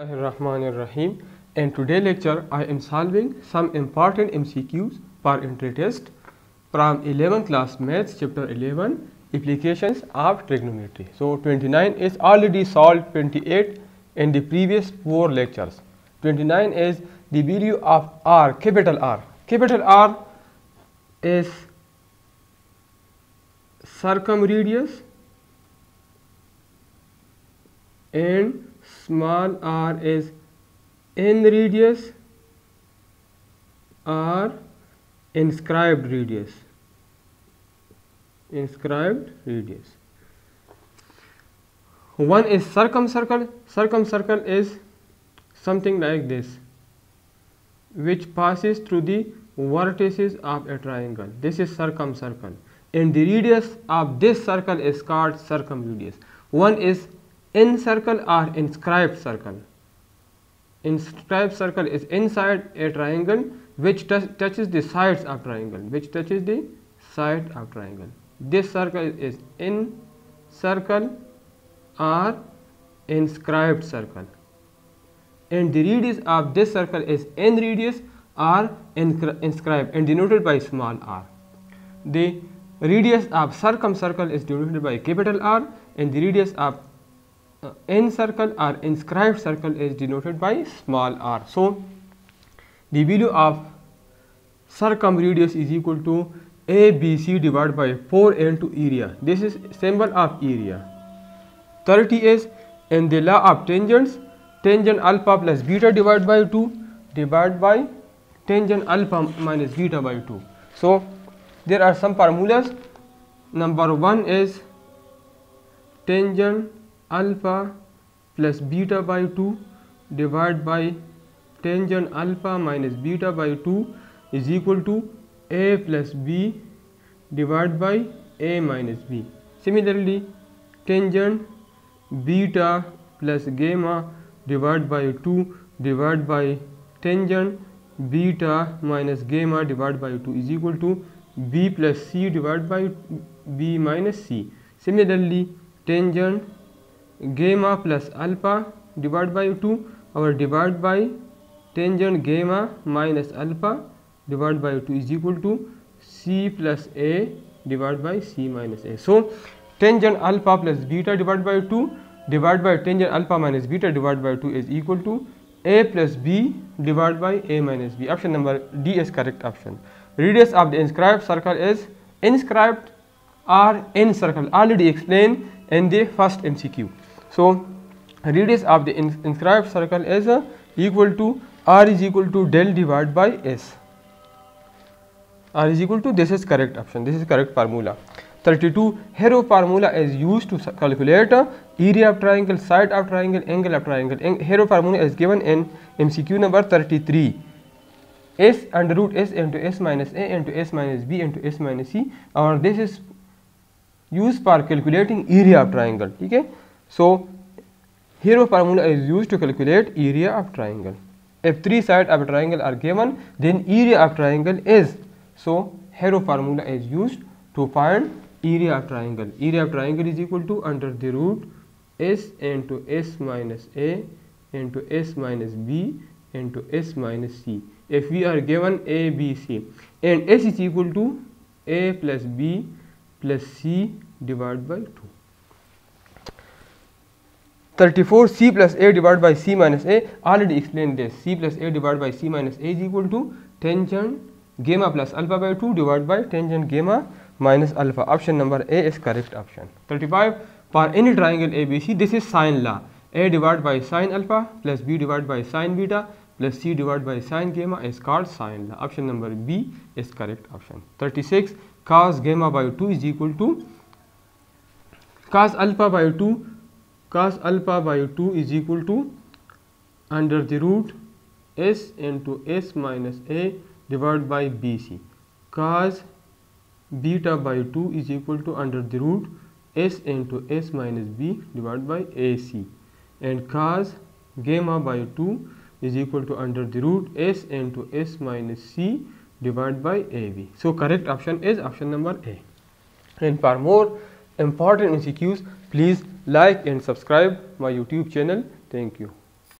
Bismillahirrahmanirrahim. In today's lecture, I am solving some important MCQs per entry test from 11th class maths chapter 11, applications of trigonometry. So 29 is already solved, 28 in the previous 4 lectures. 29 is the value of R, capital R. Capital R is circumradius and small r is n radius or inscribed radius. One is circumcircle. Circumcircle is something like this, which passes through the vertices of a triangle. This is circumcircle, and the radius of this circle is called circumradius. One is incircle or inscribed circle. Inscribed circle is inside a triangle which touches the sides of triangle, which touches the side of triangle. This circle is incircle or inscribed circle, and the radius of this circle is n radius or inscribed and denoted by small r. The radius of circumcircle is denoted by capital R, and the radius of incircle or inscribed circle is denoted by small r. So, the value of circumradius is equal to ABC divided by 4 into area. This is symbol of area. 30 is in the law of tangents, tangent alpha plus beta divided by 2 divided by tangent alpha minus beta by 2. So, there are some formulas. Number 1 is tangent alpha plus beta by 2 divided by tangent alpha minus beta by 2 is equal to a plus b divided by a minus b. Similarly, tangent beta plus gamma divided by 2 divided by tangent beta minus gamma divided by 2 is equal to b plus c divided by b minus c. Similarly, tangent gamma plus alpha divided by 2 or divided by tangent gamma minus alpha divided by 2 is equal to c plus a divided by c minus a. So, tangent alpha plus beta divided by 2 divided by tangent alpha minus beta divided by 2 is equal to a plus b divided by a minus b. Option number D is correct option. Radius of the inscribed circle is inscribed or incircle, already explained in the first MCQ. So, radius of the inscribed circle is equal to r is equal to del divided by s. R is equal to, this is correct option, this is correct formula. 32, Hero formula is used to calculate area of triangle, side of triangle, angle of triangle. Hero formula is given in MCQ number 33. S under root s into s minus a into s minus b into s minus c, or this is used for calculating area of triangle. Okay? So, Hero formula is used to calculate area of triangle. If 3 sides of a triangle are given, then area of triangle is. So, Hero formula is used to find area of triangle. Area of triangle is equal to under the root s into s minus a into s minus b into s minus c. If we are given a, b, c, and s is equal to a plus b plus c divided by 2. 34, c plus a divided by c minus a, already explained this. C plus a divided by c minus a is equal to tangent gamma plus alpha by 2 divided by tangent gamma minus alpha. Option number A is correct option. 35, for any triangle ABC, this is sine law. A divided by sine alpha plus b divided by sine beta plus c divided by sine gamma is called sine law. Option number B is correct option. 36, cos gamma by 2 is equal to cos alpha by 2 is equal to under the root s into s minus a divided by bc. Cos beta by 2 is equal to under the root s into s minus b divided by ac, and cos gamma by 2 is equal to under the root s into s minus c divided by AB. So, correct option is option number A. And for more important MCQs, please like and subscribe my YouTube channel. Thank you.